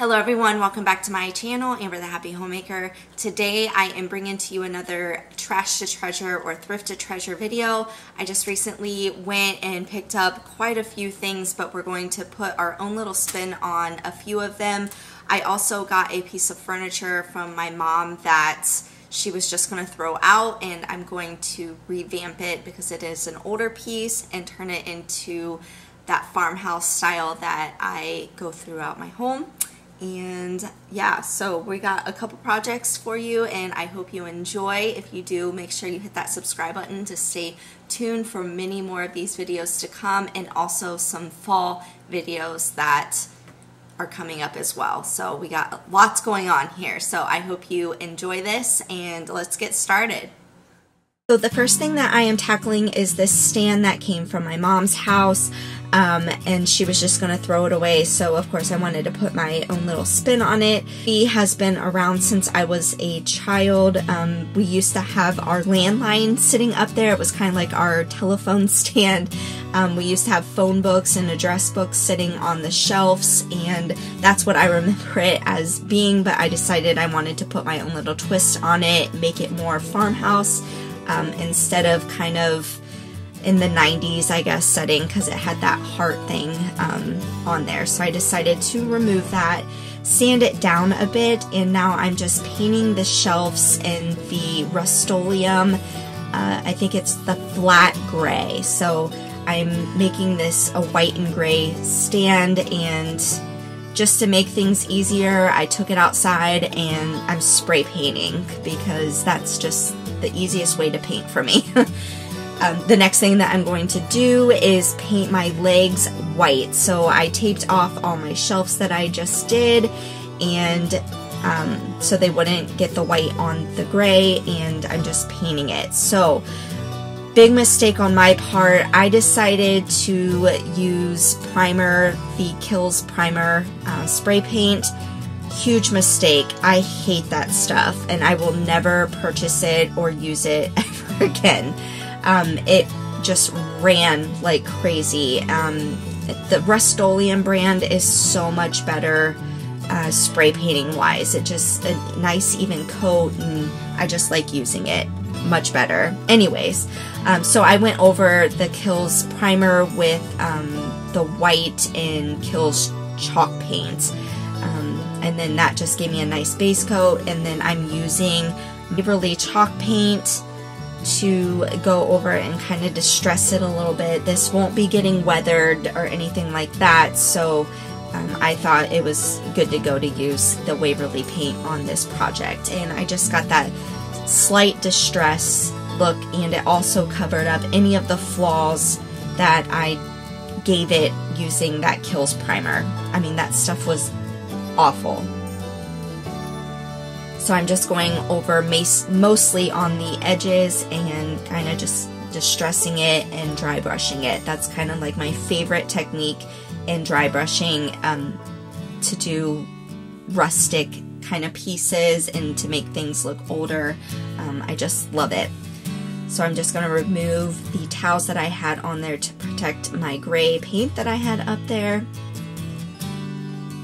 Hello everyone, welcome back to my channel, Amber the Happy Homemaker. Today I am bringing to you another trash to treasure or thrift to treasure video. I just recently went and picked up quite a few things, but we're going to put our own little spin on a few of them. I also got a piece of furniture from my mom that she was just going to throw out, and I'm going to revamp it because it is an older piece and turn it into that farmhouse style that I go throughout my home. And yeah, so we got a couple projects for you and I hope you enjoy. If you do, make sure you hit that subscribe button to stay tuned for many more of these videos to come, and also some fall videos that are coming up as well. So we got lots going on here. So I hope you enjoy this and let's get started. So the first thing that I am tackling is this stand that came from my mom's house. And she was just going to throw it away, so of course I wanted to put my own little spin on it. She has been around since I was a child. We used to have our landline sitting up there. It was kind of like our telephone stand. We used to have phone books and address books sitting on the shelves, and that's what I remember it as being, but I decided I wanted to put my own little twist on it, make it more farmhouse, instead of kind of in the 90s, I guess, setting, because it had that heart thing on there. So I decided to remove that, sand it down a bit, and now I'm just painting the shelves in the Rust-Oleum. I think it's the flat gray. So I'm making this a white and gray stand, and just to make things easier, I took it outside and I'm spray painting because that's just the easiest way to paint for me. The next thing that I'm going to do is paint my legs white. So I taped off all my shelves that I just did, and so they wouldn't get the white on the gray, and I'm just painting it. So big mistake on my part, I decided to use primer, the Kilz primer spray paint. Huge mistake. I hate that stuff and I will never purchase it or use it ever again. It just ran like crazy. The Rust-Oleum brand is so much better spray painting wise. It's just a nice even coat, and I just like using it much better. Anyways, so I went over the Kilz primer with the white and Kilz chalk paint, and then that just gave me a nice base coat, and then I'm using Beverly chalk paint to go over and kind of distress it a little bit. This won't be getting weathered or anything like that, so I thought it was good to go to use the Waverly paint on this project, and I just got that slight distress look, and it also covered up any of the flaws that I gave it using that Kilz primer. I mean, that stuff was awful. So I'm just going over mostly on the edges and kind of just distressing it and dry brushing it. That's kind of like my favorite technique in dry brushing, to do rustic kind of pieces and to make things look older. I just love it. So I'm just going to remove the towels that I had on there to protect my gray paint that I had up there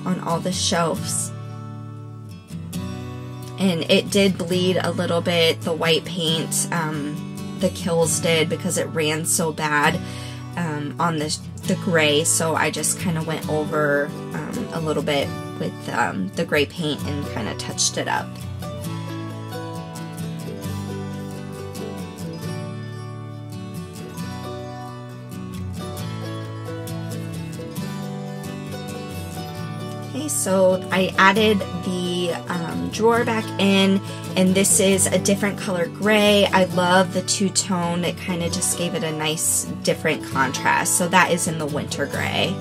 on all the shelves. And it did bleed a little bit, the white paint, the Kilz did, because it ran so bad on the gray, so I just kind of went over a little bit with the gray paint and kind of touched it up. So I added the drawer back in, and this is a different color gray. I love the two-tone. It kind of just gave it a nice different contrast. So that is in the winter gray,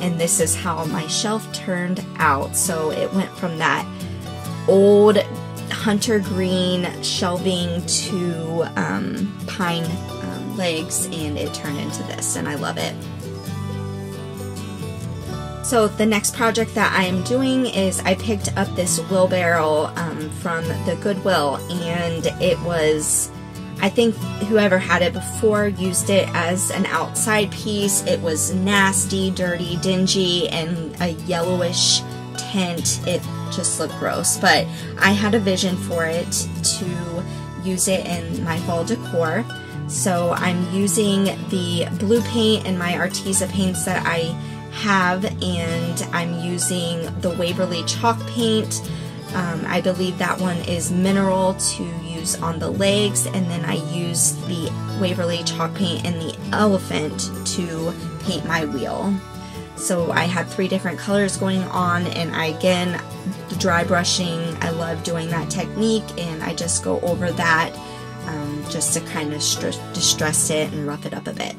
and this is how my shelf turned out. So it went from that old hunter green shelving to pine legs, and it turned into this, and I love it. So the next project that I'm doing is I picked up this wheelbarrow from the Goodwill, and it was, I think whoever had it before used it as an outside piece. It was nasty, dirty, dingy, and a yellowish tint, it just looked gross, but I had a vision for it to use it in my fall decor. So I'm using the blue paint and my Arteza paints that I have, and I'm using the Waverly chalk paint. I believe that one is mineral to use on the legs, and then I use the Waverly chalk paint and the elephant to paint my wheel. So I had three different colors going on, and I, again, the dry brushing, I love doing that technique, and I just go over that just to kind of distress it and rough it up a bit.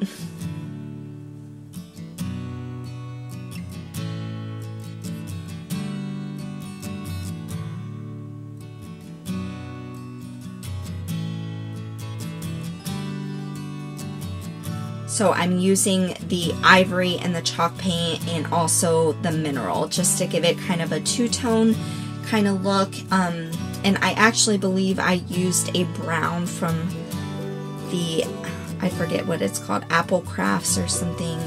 So I'm using the ivory and the chalk paint and also the mineral just to give it kind of a two-tone kind of look. And I actually believe I used a brown from the, I forget what it's called, Apple Crafts or something,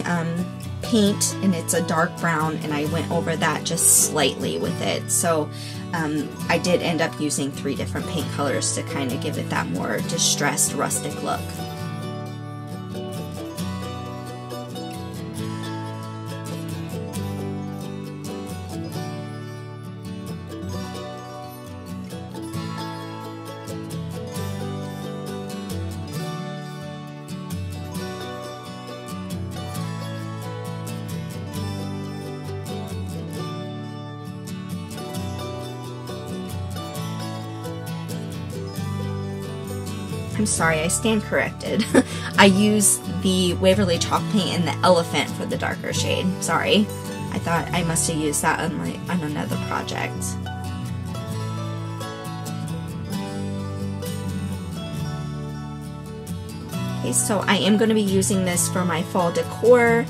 paint, and it's a dark brown, and I went over that just slightly with it. So I did end up using three different paint colors to kind of give it that more distressed, rustic look. I'm sorry, I stand corrected. I used the Waverly chalk paint and the elephant for the darker shade. Sorry. I thought I must have used that on, on another project. Okay, so I am going to be using this for my fall decor,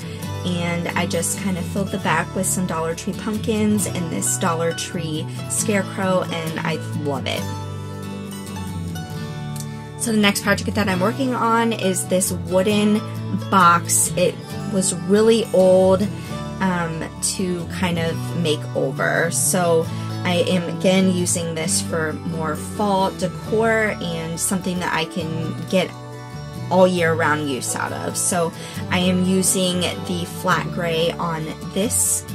and I just kind of filled the back with some Dollar Tree pumpkins and this Dollar Tree scarecrow, and I love it. So the next project that I'm working on is this wooden box. It was really old to kind of make over. So I am again using this for more fall decor and something that I can get all year round use out of. So I am using the flat gray on this.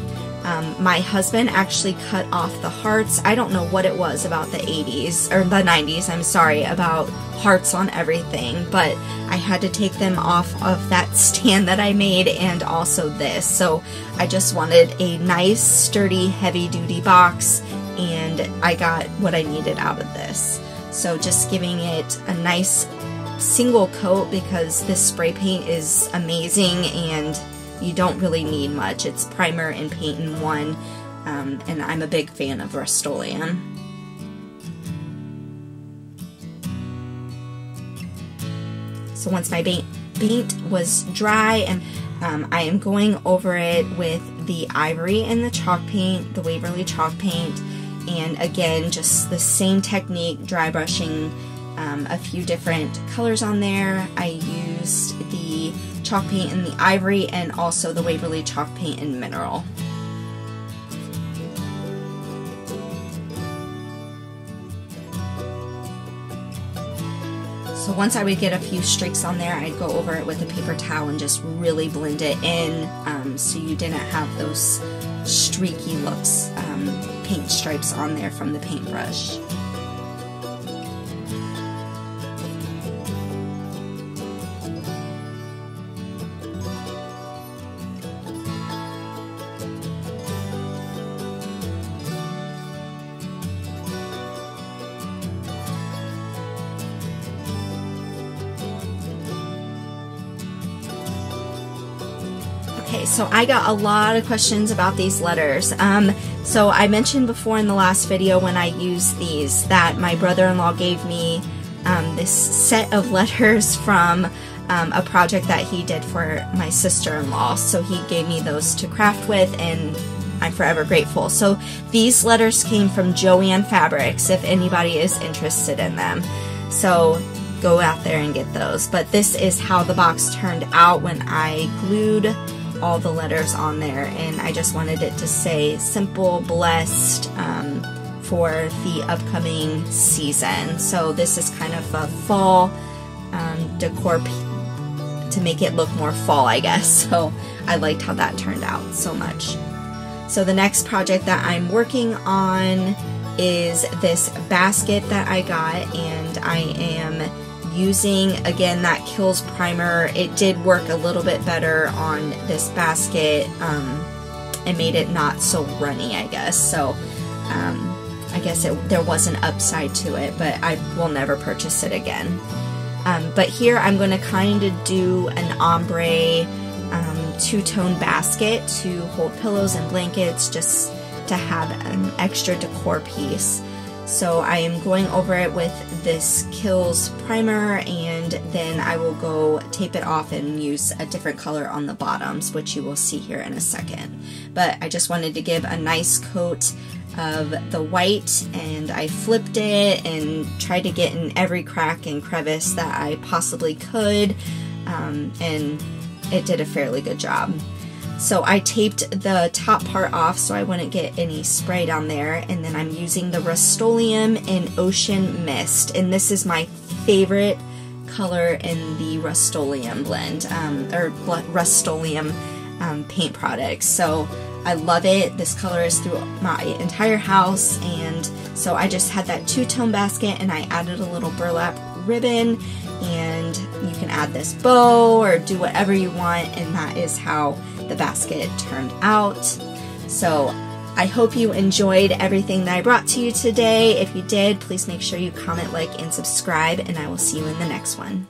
My husband actually cut off the hearts. I don't know what it was about the 80s, or the 90s, I'm sorry, about hearts on everything, but I had to take them off of that stand that I made, and also this. So I just wanted a nice, sturdy, heavy-duty box, and I got what I needed out of this. So just giving it a nice single coat, because this spray paint is amazing, and you don't really need much. It's primer and paint in one, and I'm a big fan of Rust-Oleum. So once my paint was dry, and I am going over it with the ivory and the chalk paint, the Waverly chalk paint, and again, just the same technique, dry brushing a few different colors on there. I used the chalk paint and the ivory, and also the Waverly chalk paint and mineral. So once I would get a few streaks on there, I'd go over it with a paper towel and just really blend it in, so you didn't have those streaky looks, paint stripes on there from the paintbrush. Okay, so I got a lot of questions about these letters. So I mentioned before in the last video when I used these that my brother-in-law gave me this set of letters from a project that he did for my sister-in-law. So he gave me those to craft with, and I'm forever grateful. So these letters came from Jo-Ann Fabrics, if anybody is interested in them. So go out there and get those. But this is how the box turned out when I glued all the letters on there, and I just wanted it to say simple, blessed, for the upcoming season. So this is kind of a fall decor to make it look more fall, I guess. So I liked how that turned out so much. So the next project that I'm working on is this basket that I got, and I am using again that Kilz primer. It did work a little bit better on this basket and made it not so runny, I guess. So I guess there was an upside to it, but I will never purchase it again. But here I'm going to kind of do an ombre two-tone basket to hold pillows and blankets, just to have an extra decor piece. So I am going over it with this Kilz primer, and then I will go tape it off and use a different color on the bottoms, which you will see here in a second. But I just wanted to give a nice coat of the white, and I flipped it and tried to get in every crack and crevice that I possibly could, and it did a fairly good job. So I taped the top part off so I wouldn't get any spray down there, and then I'm using the Rust-Oleum in Ocean Mist, and this is my favorite color in the Rust-Oleum blend, or Rust-Oleum paint products. So I love it. This color is through my entire house, and so I just had that two-tone basket and I added a little burlap ribbon, and you can add this bow or do whatever you want, and that is how the basket turned out. So I hope you enjoyed everything that I brought to you today. If you did, please make sure you comment, like, and subscribe, and I will see you in the next one.